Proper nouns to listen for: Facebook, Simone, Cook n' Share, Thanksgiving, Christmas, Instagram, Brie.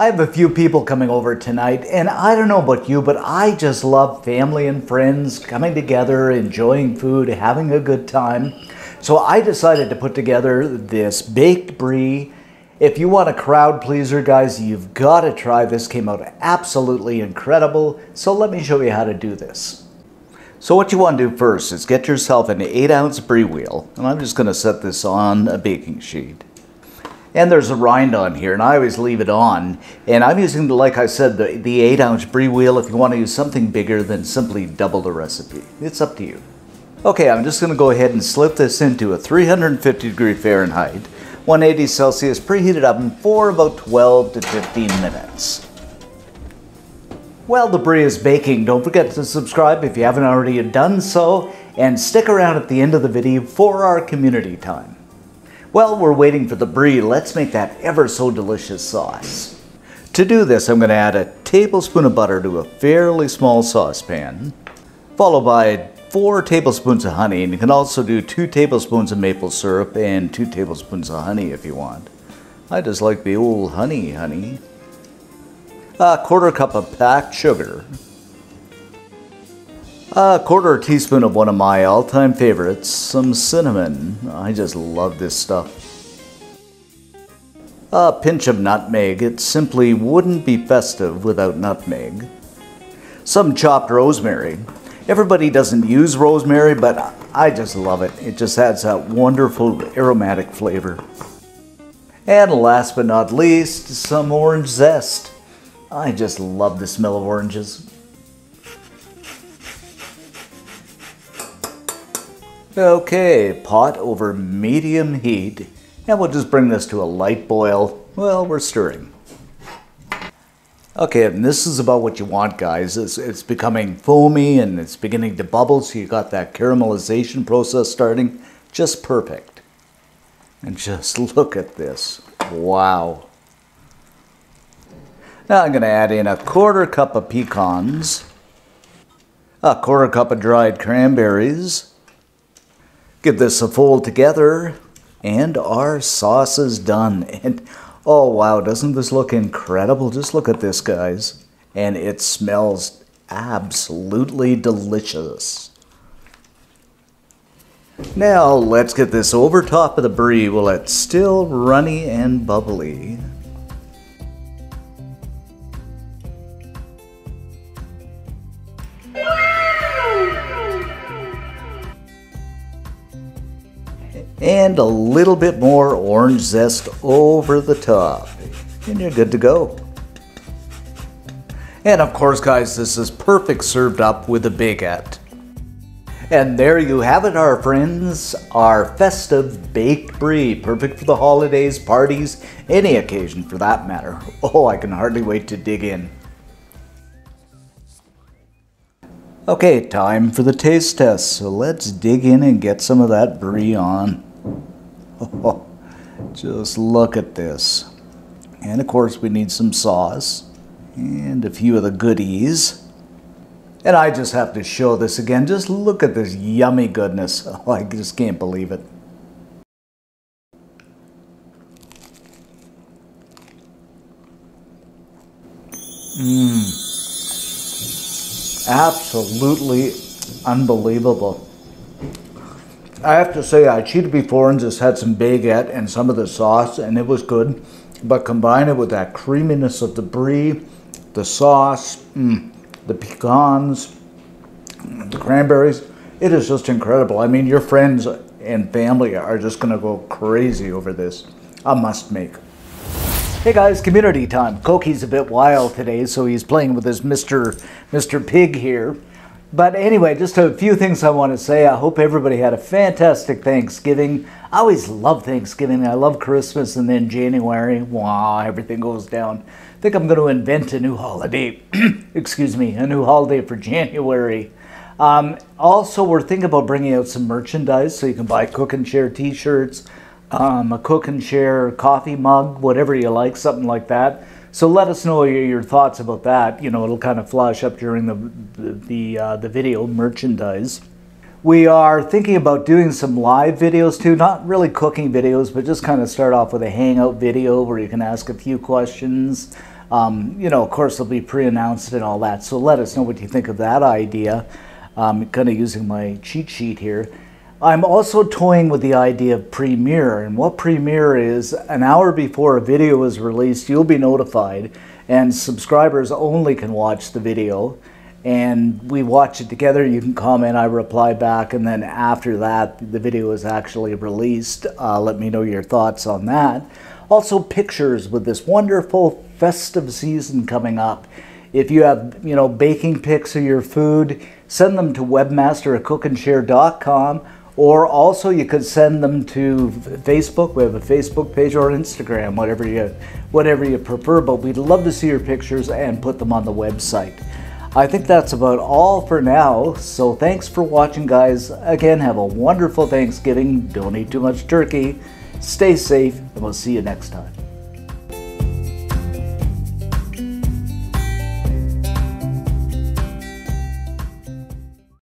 I have a few people coming over tonight, and I don't know about you, but I just love family and friends coming together, enjoying food, having a good time. So I decided to put together this baked brie. If you want a crowd pleaser, guys, you've got to try this. Came out absolutely incredible. So let me show you how to do this. So what you want to do first is get yourself an 8-ounce brie wheel, and I'm just going to set this on a baking sheet. And there's a rind on here, and I always leave it on. And I'm using, like I said, the 8-ounce brie wheel. If you want to use something bigger, then simply double the recipe. It's up to you. Okay, I'm just going to go ahead and slip this into a 350-degree Fahrenheit, 180 Celsius preheated oven for about 12 to 15 minutes. While the brie is baking, don't forget to subscribe if you haven't already done so, and stick around at the end of the video for our community time. While we're waiting for the brie, let's make that ever so delicious sauce. To do this, I'm going to add a tablespoon of butter to a fairly small saucepan, followed by 4 tablespoons of honey, and you can also do 2 tablespoons of maple syrup and 2 tablespoons of honey if you want. I just like the old honey. A 1/4 cup of packed sugar, a 1/4 teaspoon of one of my all-time favorites, some cinnamon. I just love this stuff. A pinch of nutmeg. It simply wouldn't be festive without nutmeg. Some chopped rosemary. Everybody doesn't use rosemary, but I just love it. It just adds that wonderful aromatic flavor. And last but not least, some orange zest. I just love the smell of oranges. Okay, pot over medium heat, and we'll just bring this to a light boil while we're stirring. Okay, and this is about what you want, guys. It's becoming foamy and it's beginning to bubble, so you got that caramelization process starting. Just perfect. And just look at this. Wow. Now I'm going to add in a 1/4 cup of pecans, a 1/4 cup of dried cranberries. Give this a fold together, and our sauce is done. And oh wow, doesn't this look incredible? Just look at this, guys. And it smells absolutely delicious. Now let's get this over top of the brie while it's still runny and bubbly. And a little bit more orange zest over the top, and you're good to go. And of course, guys, this is perfect served up with a baguette. And there you have it, our friends, our festive baked brie, perfect for the holidays, parties, any occasion for that matter. Oh, I can hardly wait to dig in. Okay, time for the taste test, so let's dig in and get some of that brie on. Oh, just look at this. And of course we need some sauce and a few of the goodies. And I just have to show this again. Just look at this yummy goodness. Oh, I just can't believe it. Absolutely unbelievable. I have to say, I cheated before and just had some baguette and some of the sauce, and it was good. But combine it with that creaminess of the brie, the sauce, the pecans, the cranberries. It is just incredible. I mean, your friends and family are just going to go crazy over this. A must make. Hey guys, community time. Koki's a bit wild today, so he's playing with his Mr. Pig here. But anyway, just a few things I want to say. I hope everybody had a fantastic Thanksgiving. I always love Thanksgiving. I love Christmas, and then January, wow, everything goes down. I think I'm going to invent a new holiday. Excuse me, a new holiday for January. Also, we're thinking about bringing out some merchandise, so you can buy Cook n' Share t-shirts, a Cook n' Share coffee mug, whatever you like, something like that. So let us know your thoughts about that. You know, it'll kind of flash up during the video merchandise. We are thinking about doing some live videos too, not really cooking videos, but just kind of start off with a hangout video where you can ask a few questions. Of course, it'll be pre-announced and all that. So let us know what you think of that idea. I'm kind of using my cheat sheet here. I'm also toying with the idea of Premiere, and what Premiere is, an hour before a video is released, you'll be notified, and subscribers only can watch the video, and we watch it together. You can comment, I reply back, and then after that, the video is actually released. Let me know your thoughts on that. Also, pictures with this wonderful festive season coming up. If you have, baking pics of your food, send them to webmaster@cookandshare.com. Or also you could send them to Facebook. We have a Facebook page, or Instagram, whatever you prefer. But we'd love to see your pictures and put them on the website. I think that's about all for now. So thanks for watching, guys. Again, have a wonderful Thanksgiving. Don't eat too much turkey. Stay safe, and we'll see you next time.